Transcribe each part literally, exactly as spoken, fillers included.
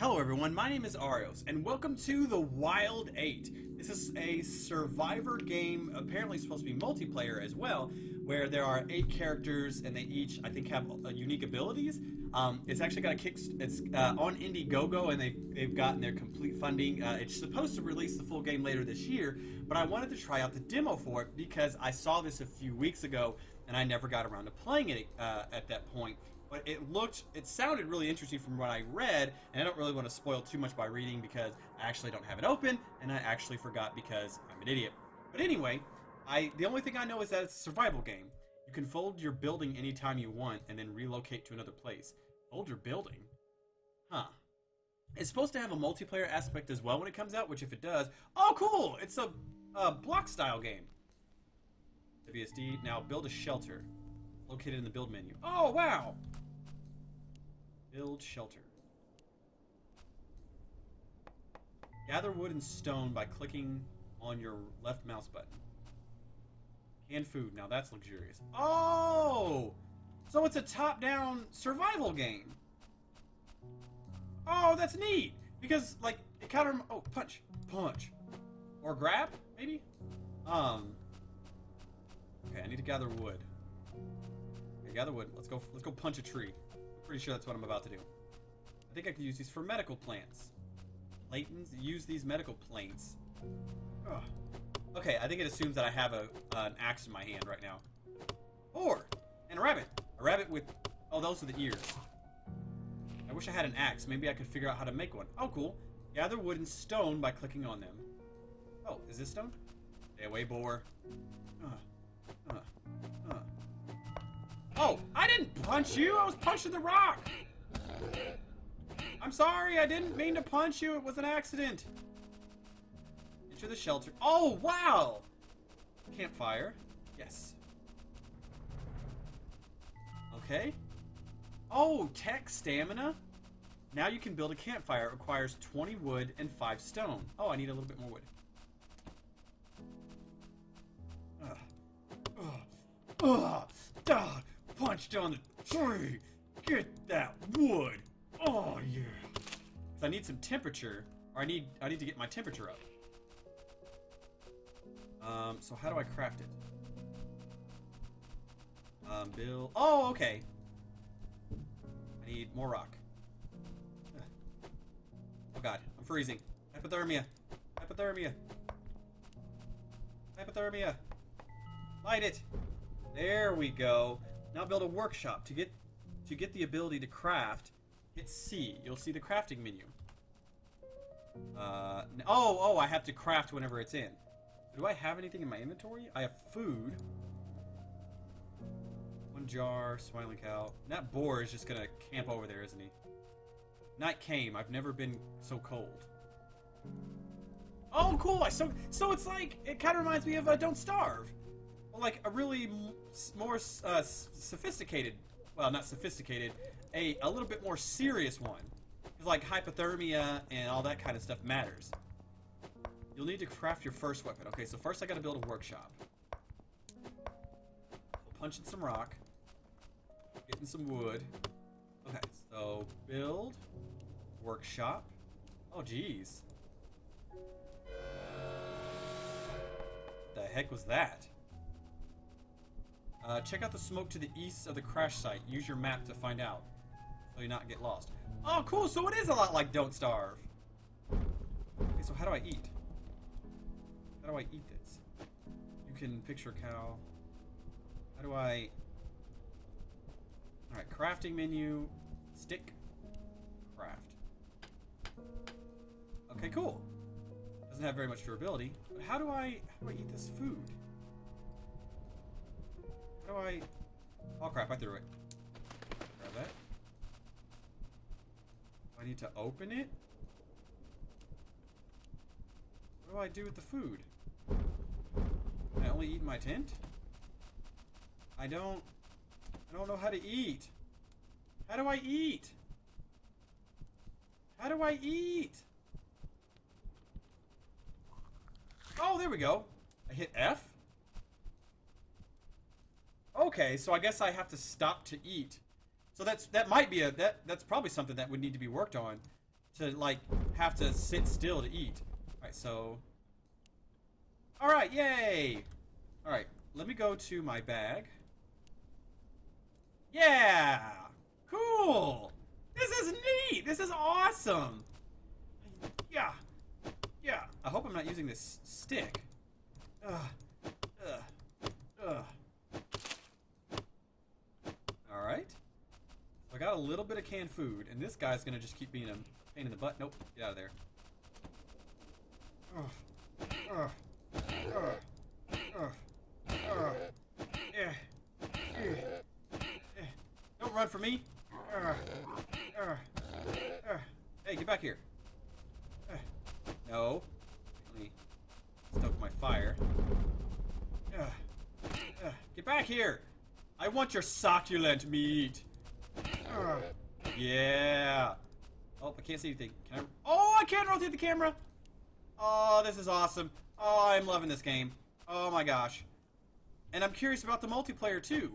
Hello everyone, my name is Arios, and welcome to The Wild Eight. This is a survivor game, apparently supposed to be multiplayer as well, where there are eight characters and they each, I think, have uh, unique abilities. Um, it's actually got a kick, it's uh, on Indiegogo, and they've, they've gotten their complete funding. Uh, it's supposed to release the full game later this year, but I wanted to try out the demo for it because I saw this a few weeks ago and I never got around to playing it uh, at that point. But it looked, it sounded really interesting from what I read, and I don't really want to spoil too much by reading because I actually don't have it open, and I actually forgot because I'm an idiot. But anyway, I the only thing I know is that it's a survival game. You can fold your building anytime you want and then relocate to another place. Fold your building? Huh. It's supposed to have a multiplayer aspect as well when it comes out, which if it does... Oh, cool! It's a, a block-style game. W S D, now build a shelter. Located in the build menu. Oh, wow! Build shelter. Gather wood and stone by clicking on your left mouse button. Canned food. Now that's luxurious. Oh! So it's a top-down survival game. Oh, that's neat! Because, like, it kind of... Oh, punch. Punch. Or grab, maybe? Um. Okay, I need to gather wood. Okay, gather wood. Let's go, let's go punch a tree. I'm pretty sure that's what I'm about to do. I think I can use these for medical plants. Latins, use these medical plants. Ugh. Okay, I think it assumes that I have a uh, an axe in my hand right now. Or, and a rabbit. A rabbit with, oh, those are the ears. I wish I had an axe. Maybe I could figure out how to make one. Oh, cool. Gather wood and stone by clicking on them. Oh, is this stone? Stay away, boar. Ugh. Ugh. Ugh. Oh, I didn't punch you. I was punching the rock. I'm sorry. I didn't mean to punch you. It was an accident. Enter the shelter. Oh, wow. Campfire. Yes. Okay. Oh, tech stamina. Now you can build a campfire. It requires twenty wood and five stone. Oh, I need a little bit more wood. Ugh. Ugh. Ugh. Ugh. Punch down the tree! Get that wood! Oh yeah! Cause I need some temperature, or I need I need to get my temperature up. Um, so how do I craft it? Um, build. Oh, okay. I need more rock. Oh god, I'm freezing. Hypothermia! Hypothermia! Hypothermia! Light it! There we go. Now build a workshop to get to get the ability to craft. Hit C. You'll see the crafting menu. Uh, oh, oh, I have to craft whenever it's in. Do I have anything in my inventory? I have food. One jar, smiling cow. That boar is just gonna camp over there, isn't he? Night came. I've never been so cold. Oh, cool. I so so it's like it kind of reminds me of uh, Don't Starve. Like a really m more uh, sophisticated, well, not sophisticated, a a little bit more serious one. It's like hypothermia and all that kind of stuff matters. You'll need to craft your first weapon. Okay, so first I got to build a workshop. We'll punch in some rock, getting some wood. Okay, so build workshop. Oh, geez, what the heck was that? Uh, check out the smoke to the east of the crash site. Use your map to find out, so you not get lost. Oh, cool! So it is a lot like Don't Starve. Okay, so how do I eat? How do I eat this? You can picture a cow. How do I... Alright, crafting menu. Stick. Craft. Okay, cool. Doesn't have very much durability. But how do I... How do I eat this food? How do I... Oh crap, I threw it. Grab that. Do I need to open it? What do I do with the food? Can I only eat in my tent? I don't... I don't know how to eat. How do I eat? How do I eat? Oh, there we go. I hit F. Okay, so I guess I have to stop to eat. So that's that might be a that that's probably something that would need to be worked on. to like have to sit still to eat. All right, so. All right, yay! All right, let me go to my bag. Yeah, cool. This is neat. This is awesome. Yeah, yeah. I hope I'm not using this stick. Ugh. Ugh. Ugh. All right. I got a little bit of canned food, and this guy's gonna just keep being a pain in the butt. Nope, get out of there. Ugh. Ugh. Ugh. Ugh. Ugh. Yeah. Yeah. Don't run for me. Ugh. Ugh. Ugh. Hey, get back here. Ugh. No. Let me stoke my fire. Ugh. Ugh. Get back here. I want your succulent meat. Ugh. Yeah. Oh, I can't see anything. Can I... Oh, I can't rotate the camera. Oh, this is awesome. Oh, I'm loving this game. Oh my gosh. And I'm curious about the multiplayer too.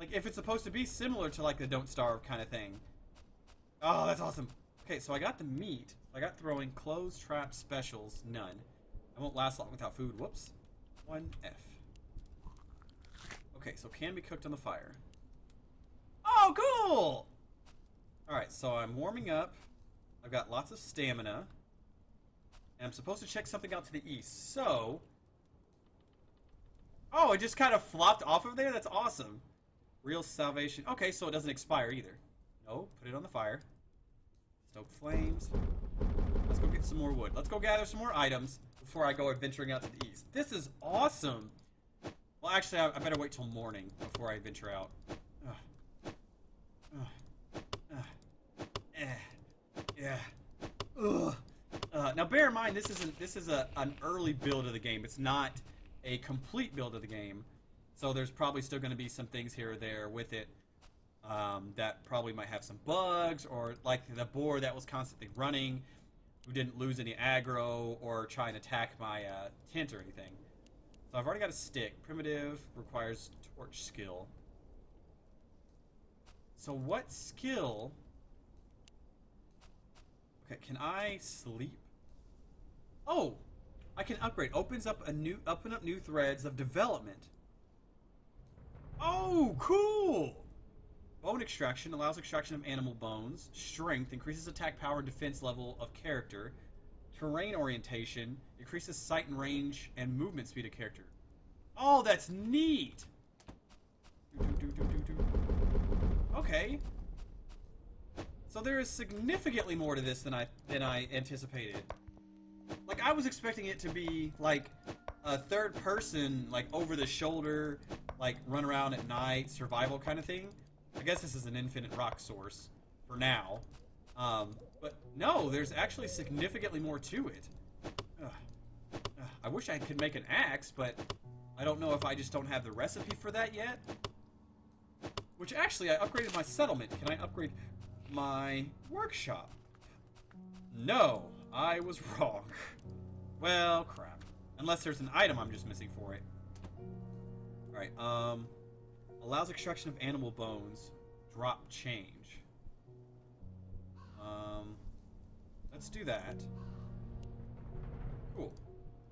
Like if it's supposed to be similar to like the Don't Starve kind of thing. Oh, that's awesome. Okay, so I got the meat. I got throwing clothes, trap, specials, none. I won't last long without food. Whoops. One F. Okay, so can be cooked on the fire. Oh, cool! Alright, so I'm warming up. I've got lots of stamina. And I'm supposed to check something out to the east, so... Oh, it just kind of flopped off of there? That's awesome. Real salvation. Okay, so it doesn't expire either. No, put it on the fire. Stoke flames. Let's go get some more wood. Let's go gather some more items before I go adventuring out to the east. This is awesome! Well, actually, I better wait till morning before I venture out. Ugh. Uh, uh, eh, yeah. Ugh. Uh, now, bear in mind, this isn't. This is a an early build of the game. It's not a complete build of the game, so there's probably still going to be some things here or there with it um, that probably might have some bugs, or like the boar that was constantly running, who didn't lose any aggro or try and attack my uh, tent or anything. So I've already got a stick. Primitive requires torch skill. So what skill? Okay, can I sleep? Oh, I can upgrade. Opens up a new, open up new threads of development. Oh, cool! Bone extraction allows extraction of animal bones. Strength increases attack power and defense level of character. Terrain orientation increases sight and range and movement speed of character. Oh, that's neat. Do, do, do, do, do. Okay, so there is significantly more to this than I than I anticipated. Like I was expecting it to be like a third person, like over the shoulder, like run around at night, survival kind of thing. I guess this is an infinite rock source for now, um, but no, there's actually significantly more to it. Ugh. Ugh. I wish I could make an axe, but I don't know if I just don't have the recipe for that yet. Which actually, I upgraded my settlement. Can I upgrade my workshop? No, I was wrong. Well, crap. Unless there's an item I'm just missing for it. Alright, um... allows extraction of animal bones. Drop change. Um... Let's do that. Cool.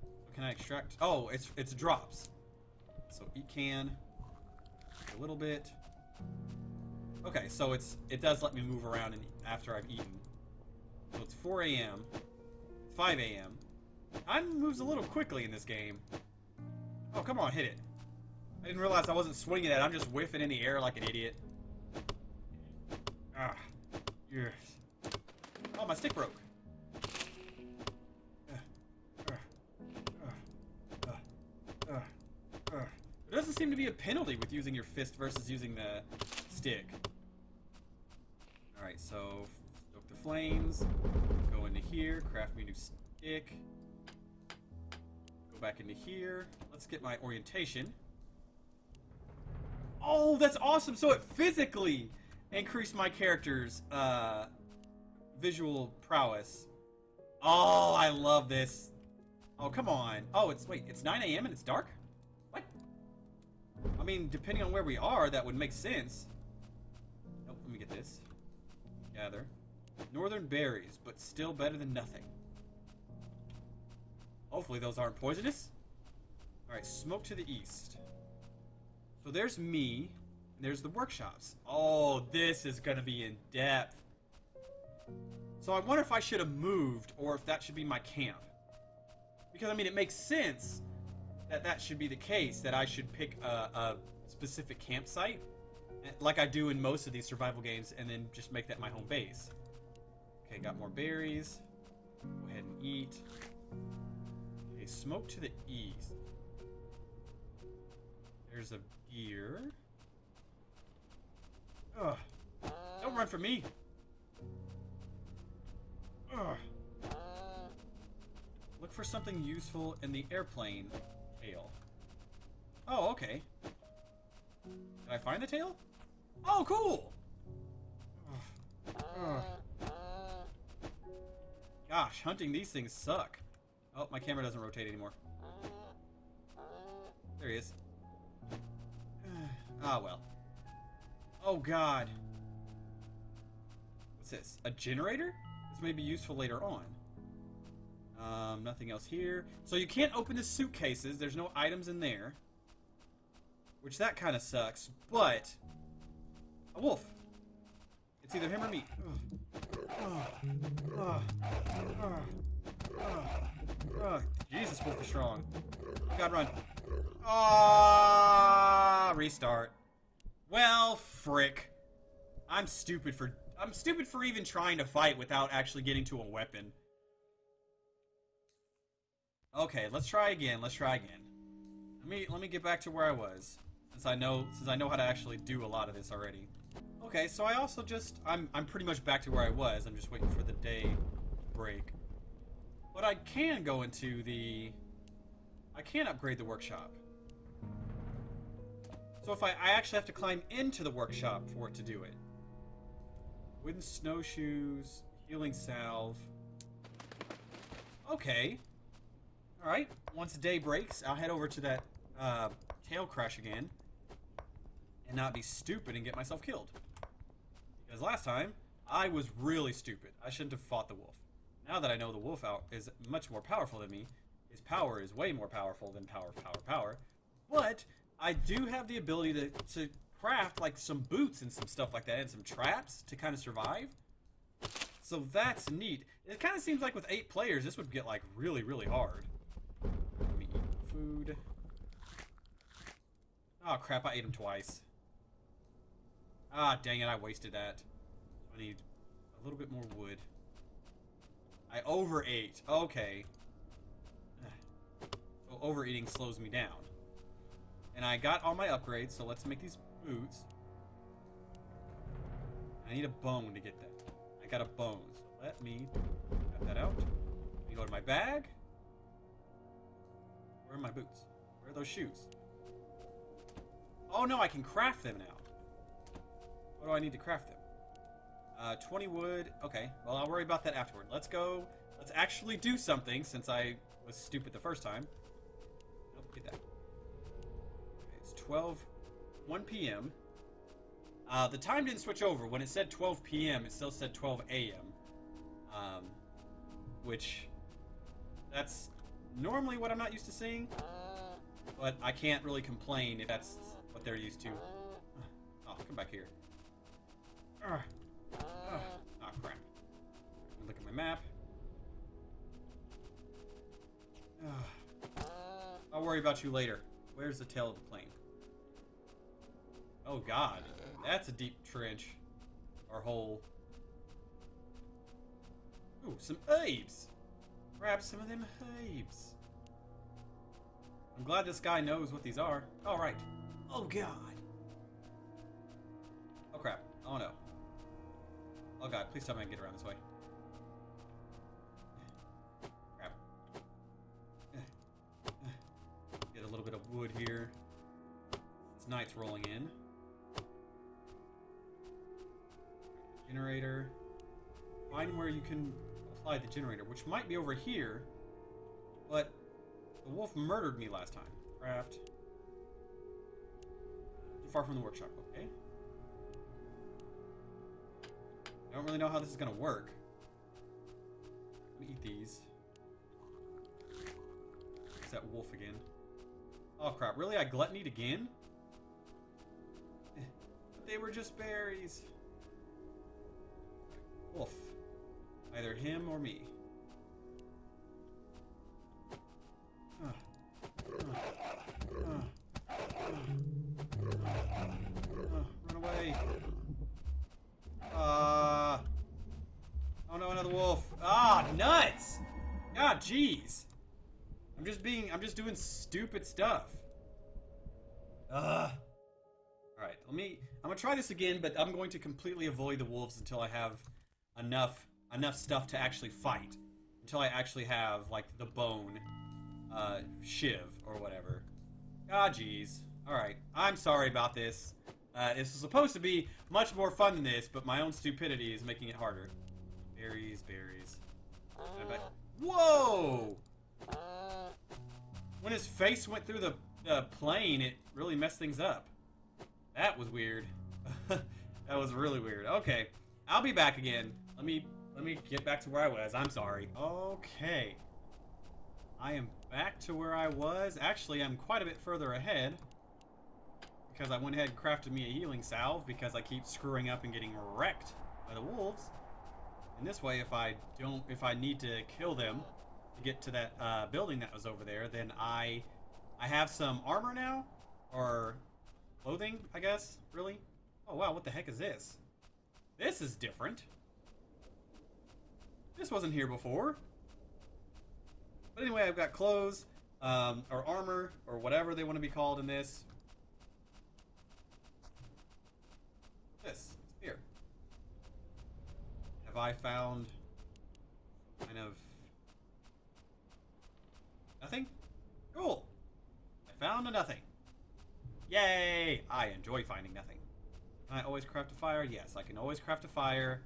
So can I extract... Oh, it's, it's drops. So eat can. A little bit. Okay, so it's it does let me move around and after I've eaten. So it's four A M five A M Time moves a little quickly in this game. Oh, come on, hit it. I didn't realize I wasn't swinging it. I'm just whiffing in the air like an idiot. Ah, yes. Oh, my stick broke. Uh, uh, uh, uh, uh. There doesn't seem to be a penalty with using your fist versus using the stick. Alright, so stoke the flames, go into here, craft me a new stick, go back into here, let's get my orientation. Oh, that's awesome! So it physically increased my character's uh, visual prowess. Oh, I love this. Oh, come on. Oh, it's, wait, it's nine A M and it's dark? What? I mean, depending on where we are, that would make sense. Nope, let me get this. Gather. Northern berries, but still better than nothing. Hopefully those aren't poisonous. Alright, smoke to the east. So there's me, and there's the workshops. Oh, this is going to be in depth. So I wonder if I should have moved, or if that should be my camp. Because, I mean, it makes sense that that should be the case, that I should pick a, a specific campsite, like I do in most of these survival games, and then just make that my home base. Okay, got more berries. Go ahead and eat. Okay, smoke to the east. There's a deer. Ugh. Don't run from me. Ugh. Look for something useful in the airplane tail. Oh, okay. Did I find the tail? Oh, cool! Ugh. Ugh. Gosh, hunting these things suck. Oh, my camera doesn't rotate anymore. There he is. Ah, well. Oh, God. What's this? A generator? This may be useful later on. Um, nothing else here. So you can't open the suitcases. There's no items in there. Which, that kind of sucks, but... A wolf. It's either him or me. Ugh. Ugh. Ugh. Ugh. Ugh. Ugh. Jesus, wolf is strong. Oh, God, run. Ah, restart. Well, frick. I'm stupid for... I'm stupid for even trying to fight without actually getting to a weapon. Okay, let's try again. Let's try again. Let me let me get back to where I was, since I know since I know how to actually do a lot of this already. Okay, so I also just I'm I'm pretty much back to where I was. I'm just waiting for the day break. But I can go into the I can upgrade the workshop. So if I I actually have to climb into the workshop for it to do it. Wooden snowshoes, healing salve. Okay. Alright, once day breaks, I'll head over to that uh, tail crash again and not be stupid and get myself killed. Because last time, I was really stupid. I shouldn't have fought the wolf. Now that I know the wolf out is much more powerful than me, his power is way more powerful than power, power, power. But I do have the ability to, to craft like some boots and some stuff like that and some traps to kind of survive. So that's neat. It kind of seems like with eight players, this would get like really, really hard. Let me eat food. Oh crap, I ate him twice. Ah, dang it, I wasted that. I need a little bit more wood. I overate. Okay. So overeating slows me down. And I got all my upgrades, so let's make these boots. I need a bone to get that. I got a bone, so let me cut that out. Let me go to my bag. Where are my boots? Where are those shoes? Oh no, I can craft them now. What do I need to craft them? Uh, twenty wood. Okay, well I'll worry about that afterward. Let's go. Let's actually do something since I was stupid the first time. Nope, get that. Okay, it's twelve, one p m Uh, the time didn't switch over. When it said twelve p m, it still said twelve a m Um, which, that's... normally what I'm not used to seeing, but I can't really complain if that's what they're used to. Oh, come back here. Oh, crap. Look at my map. I'll worry about you later. Where's the tail of the plane? Oh, God. That's a deep trench. Or hole. Ooh, some herbs. Grab some of them herbs. I'm glad this guy knows what these are. All right. Oh, God. Oh, crap. Oh, no. Oh, God. Please tell me I can get around this way. Crap. Get a little bit of wood here. This night's rolling in. Generator. Find where you can... apply the generator, which might be over here, but the wolf murdered me last time. Craft. Too far from the workshop, okay. I don't really know how this is gonna work. I'm gonna eat these. It's that wolf again. Oh crap, really? I gluttonied again? But they were just berries. Wolf. Either him or me. Uh, uh, uh, uh, uh, run away. Uh, oh no, another wolf. Ah, nuts! God, jeez. I'm just being, I'm just doing stupid stuff. Uh. Alright, let me, I'm gonna try this again, but I'm going to completely avoid the wolves until I have enough, enough stuff to actually fight. Until I actually have, like, the bone, uh, shiv, or whatever. Ah, jeez. Alright, I'm sorry about this. Uh, this was supposed to be much more fun than this, but my own stupidity is making it harder. Berries, berries. I bet. Whoa! When his face went through the uh, plane, it really messed things up. That was weird. That was really weird. Okay, I'll be back again. Let me let me get back to where I was. I'm sorry. Okay, I am back to where I was. Actually, I'm quite a bit further ahead. Because I went ahead and crafted me a healing salve because I keep screwing up and getting wrecked by the wolves. And this way, if I don't, if I need to kill them to get to that uh, building that was over there, then I, I have some armor now, or clothing, I guess. Really? Oh wow, what the heck is this? This is different. This wasn't here before. But anyway, I've got clothes, um, or armor, or whatever they want to be called in this. This here. Have I found kind of nothing? Cool. I found a nothing. Yay! I enjoy finding nothing. Can I always craft a fire? Yes, I can always craft a fire.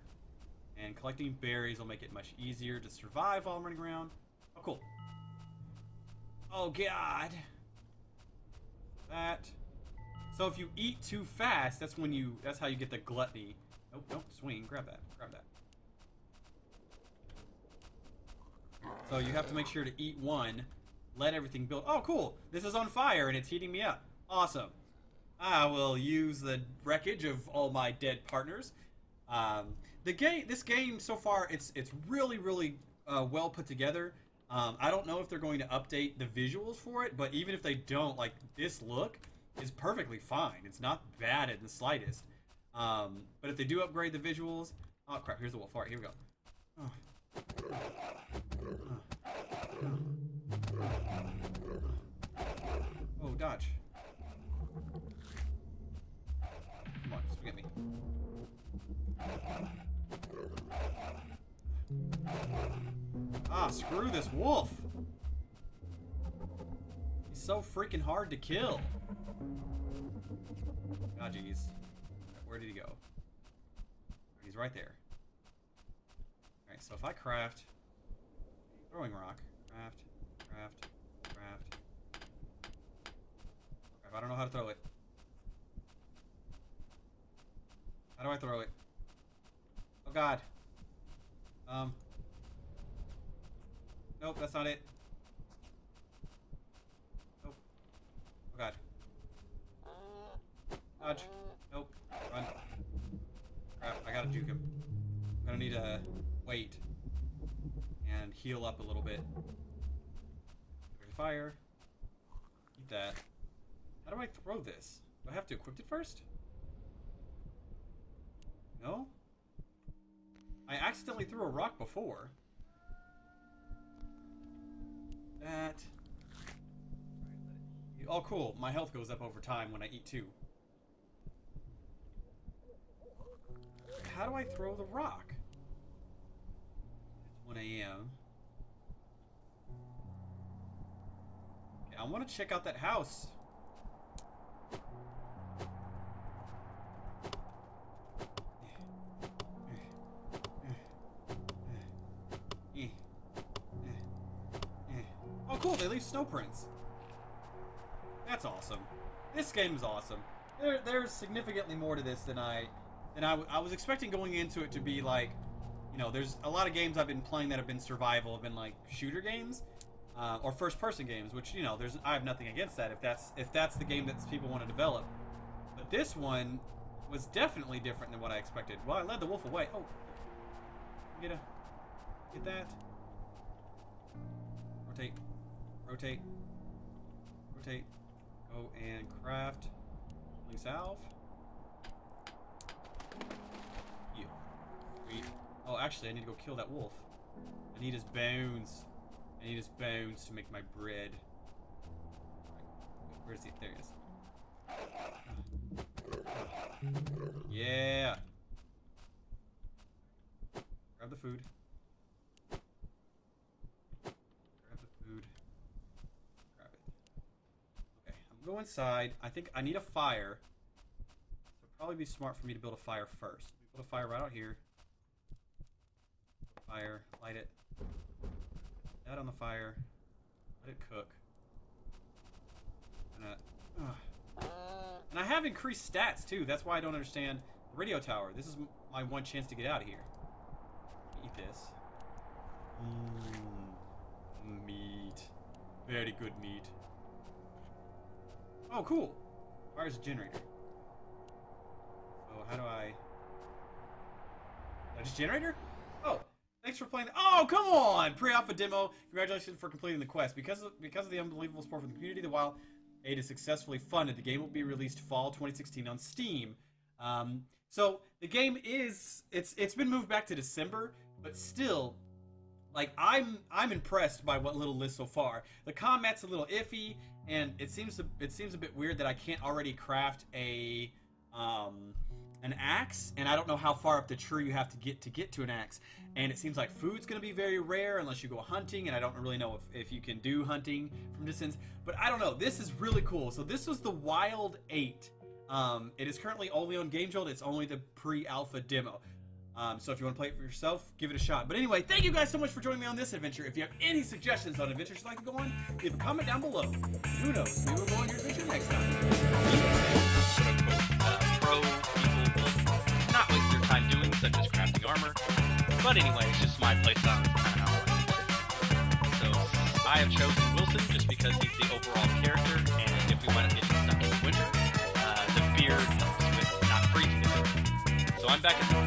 And collecting berries will make it much easier to survive while I'm running around. Oh, cool. Oh God. That. So if you eat too fast, that's when you, that's how you get the gluttony. Nope, nope, swing, grab that, grab that. So you have to make sure to eat one, let everything build. Oh, cool, this is on fire and it's heating me up. Awesome. I will use the wreckage of all my dead partners. Um, the game, this game so far, it's it's really, really uh, well put together. Um, I don't know if they're going to update the visuals for it, but even if they don't, like this look, is perfectly fine. It's not bad in the slightest. Um, but if they do upgrade the visuals... Oh, crap. Here's the wolf. All right, here we go. Oh. Oh, dodge. Come on, swing at me. Ah, screw this wolf. He's so freaking hard to kill. Ah, jeez. Where did he go? He's right there. Alright, so if I craft... Throwing rock. Craft. Craft. Craft. I don't know how to throw it. How do I throw it? Oh god. Um. Nope, that's not it. Nope. Oh god. Dodge. Nope. Run. Crap, I gotta juke him. I'm gonna need to wait and heal up a little bit. There's fire. Eat that. How do I throw this? Do I have to equip it first? No? I accidentally threw a rock before. That. Oh cool, my health goes up over time when I eat too. How do I throw the rock? It's one A M Okay, I want to check out that house. Oh cool, they leave snow prints. That's awesome. This game is awesome. There, there's significantly more to this than I And I, w I was expecting going into it to be like, you know, there's a lot of games I've been playing that have been survival, have been like shooter games uh, or first-person games, which, you know, there's I have nothing against that if that's if that's the game that people want to develop. But this one was definitely different than what I expected. Well, I led the wolf away. Oh, get a get that. Rotate, rotate, rotate. Go and craft. Link salve. You. Wait. Oh, actually, I need to go kill that wolf. I need his bones. I need his bones to make my bread. Where's he? There he is. Yeah. Grab the food. Grab the food. Grab it. Okay, I'm going inside. I think I need a fire. It'll probably be smart for me to build a fire first. Build a fire right out here. Fire. Light it. Put that on the fire. Let it cook. And I, uh, And I have increased stats, too. That's why I don't understand the radio tower. This is my one chance to get out of here. Eat this. Mm, meat. Very good meat. Oh, cool. Fire's a generator. So, how do I... Did I just generator? Oh, thanks for playing. Oh, come on! Pre-alpha demo. Congratulations for completing the quest. Because of, because of the unbelievable support from the community, the Wild Eight is successfully funded. The game will be released fall twenty sixteen on Steam. Um, so the game is it's it's been moved back to December, but still, like I'm I'm impressed by what little is so far. The combat's a little iffy, and it seems to, it seems a bit weird that I can't already craft a um, an axe, and I don't know how far up the tree you have to get to get to an axe. And it seems like food's going to be very rare unless you go hunting, and I don't really know if, if you can do hunting from distance. But I don't know. This is really cool. So this was The Wild Eight. Um, it is currently only on Game Jolt. It's only the pre-alpha demo. Um, so if you want to play it for yourself, give it a shot. But anyway, thank you guys so much for joining me on this adventure. If you have any suggestions on adventures you'd like to go on, leave a comment down below. Who knows? Maybe we'll go on your adventure next time. Pro people will not waste their time doing such as crafting armor. But anyway, it's just my playstyle. So I have chosen Wilson just because he's the overall character, and if we want to get stuck in winter, uh, the beard helps with not freezing. So I'm back at